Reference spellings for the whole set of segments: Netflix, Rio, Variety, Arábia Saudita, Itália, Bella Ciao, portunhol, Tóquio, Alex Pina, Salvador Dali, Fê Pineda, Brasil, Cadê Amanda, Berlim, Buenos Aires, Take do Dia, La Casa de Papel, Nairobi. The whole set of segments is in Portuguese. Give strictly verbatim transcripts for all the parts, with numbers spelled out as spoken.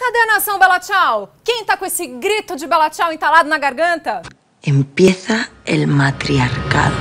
Cadê a nação Bella Ciao? Quem tá com esse grito de Bella Ciao entalado na garganta? Empieza el matriarcado.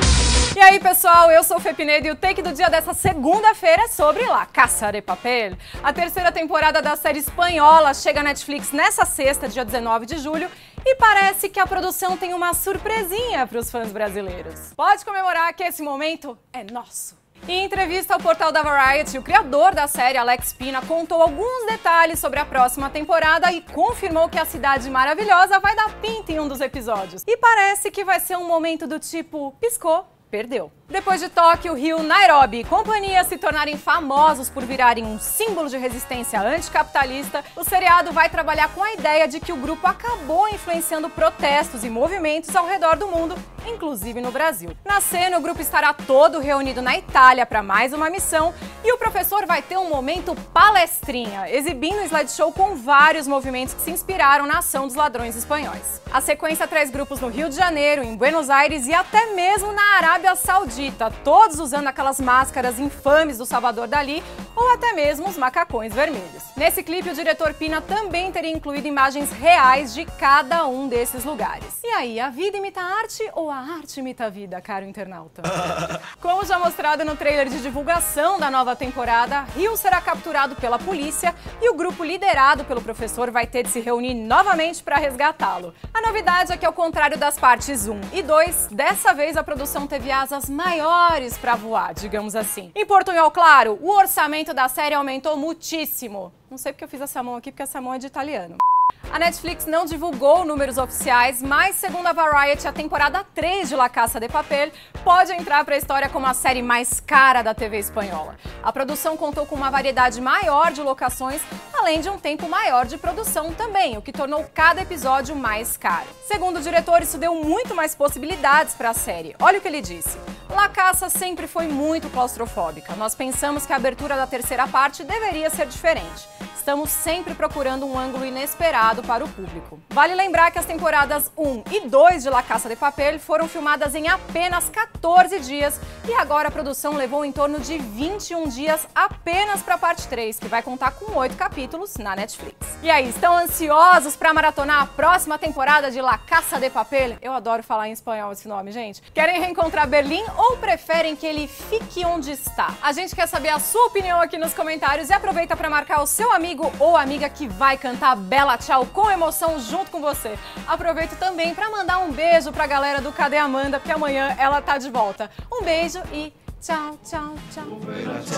E aí, pessoal, eu sou Fê Pineda e o take do dia dessa segunda-feira é sobre La Casa de Papel. A terceira temporada da série espanhola chega à Netflix nessa sexta, dia dezenove de julho, e parece que a produção tem uma surpresinha para os fãs brasileiros. Pode comemorar que esse momento é nosso. Em entrevista ao portal da Variety, o criador da série, Alex Pina, contou alguns detalhes sobre a próxima temporada e confirmou que a cidade maravilhosa vai dar pinta em um dos episódios. E parece que vai ser um momento do tipo, piscou, perdeu. Depois de Tóquio, Rio, Nairobi e companhia se tornarem famosos por virarem um símbolo de resistência anticapitalista, o seriado vai trabalhar com a ideia de que o grupo acabou influenciando protestos e movimentos ao redor do mundo, inclusive no Brasil. Na cena, o grupo estará todo reunido na Itália para mais uma missão e o professor vai ter um momento palestrinha, exibindo um slideshow com vários movimentos que se inspiraram na ação dos ladrões espanhóis. A sequência traz grupos no Rio de Janeiro, em Buenos Aires e até mesmo na Arábia Saudita, todos usando aquelas máscaras infames do Salvador Dali ou até mesmo os macacões vermelhos. Nesse clipe, o diretor Pina também teria incluído imagens reais de cada um desses lugares. E aí, a vida imita a arte ou a arte imita a vida, caro internauta? Como já mostrado no trailer de divulgação da nova temporada, Rio será capturado pela polícia e o grupo liderado pelo professor vai ter de se reunir novamente para resgatá-lo. A novidade é que, ao contrário das partes um e dois, dessa vez a produção teve asas maiores para voar, digamos assim. Em portunhol, claro, o orçamento da série aumentou muitíssimo. Não sei porque eu fiz essa mão aqui, porque essa mão é de italiano. A Netflix não divulgou números oficiais, mas, segundo a Variety, a temporada três de La Casa de Papel pode entrar para a história como a série mais cara da T V espanhola. A produção contou com uma variedade maior de locações, além de um tempo maior de produção também, o que tornou cada episódio mais caro. Segundo o diretor, isso deu muito mais possibilidades para a série. Olha o que ele disse. La Casa sempre foi muito claustrofóbica. Nós pensamos que a abertura da terceira parte deveria ser diferente. Estamos sempre procurando um ângulo inesperado para o público. Vale lembrar que as temporadas um e dois de La Casa de Papel foram filmadas em apenas quatorze dias e agora a produção levou em torno de vinte e um dias apenas para a parte três, que vai contar com oito capítulos na Netflix. E aí, estão ansiosos para maratonar a próxima temporada de La Casa de Papel? Eu adoro falar em espanhol esse nome, gente. Querem reencontrar Berlim ou preferem que ele fique onde está? A gente quer saber a sua opinião aqui nos comentários e aproveita para marcar o seu amigo Amigo ou amiga que vai cantar Bella Ciao com emoção junto com você. Aproveito também para mandar um beijo para a galera do Cadê Amanda, porque amanhã ela tá de volta. Um beijo e tchau, tchau, tchau.